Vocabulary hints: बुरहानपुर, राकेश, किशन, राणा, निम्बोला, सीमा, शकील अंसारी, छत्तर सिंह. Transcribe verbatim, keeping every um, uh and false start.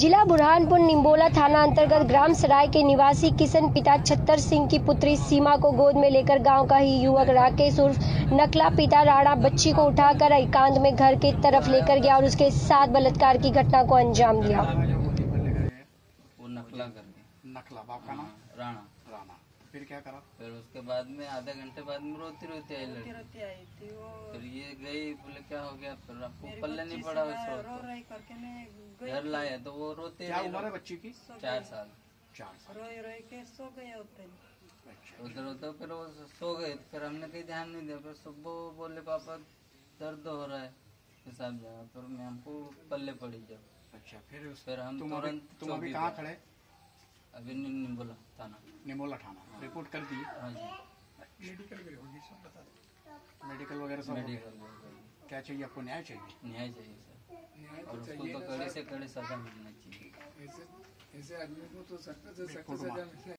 जिला बुरहानपुर निम्बोला थाना अंतर्गत ग्राम सराय के निवासी किशन पिता छत्तर सिंह की पुत्री सीमा को गोद में लेकर गांव का ही युवक राकेश उर्फ नकला पिता राणा बच्ची को उठाकर एकांत में घर के तरफ लेकर गया और उसके साथ बलात्कार की घटना को अंजाम दिया। वो नकला कर दिया। नकला बाप का नाम राणा। राणा फिर क्या करा? फिर उसके बाद में आधा घंटे बाद में रोती रोती आई लड़की। फिर ये गई, बोले क्या हो गया? फिर आपको पल्ले नहीं पड़ा उसको। घर लाया तो वो रोते। क्या उम्र है बच्ची की? चार साल। रोई रोई के सो गए उधर उधर। फिर वो सो गए। फिर हमने कहीं ध्यान नहीं दिया। फिर सुबह बोले पापा दर्द हो रहा है पेशाब जगह पर। मैं हमको पल्ले पड़ी जब। अच्छा फिर फिर हम तुरंत। तुम अभी कहाँ खड़े? अभी निम्बोला थाना। निम्बोला थाना रिपोर्ट कर दी? हाँ जी। मेडिकल भी होगी सब बता दो। मेडिकल वगैरह सब। मेडिकल क्या चाहिए आपको? न्याय चाहिए। न्याय चाहिए सर। और उसको तो कड़े से कड़े सजा मिलना चाहिए। ऐसे ऐसे आदमी को तो सख्त से सख्त सजा मिलना चाहिए।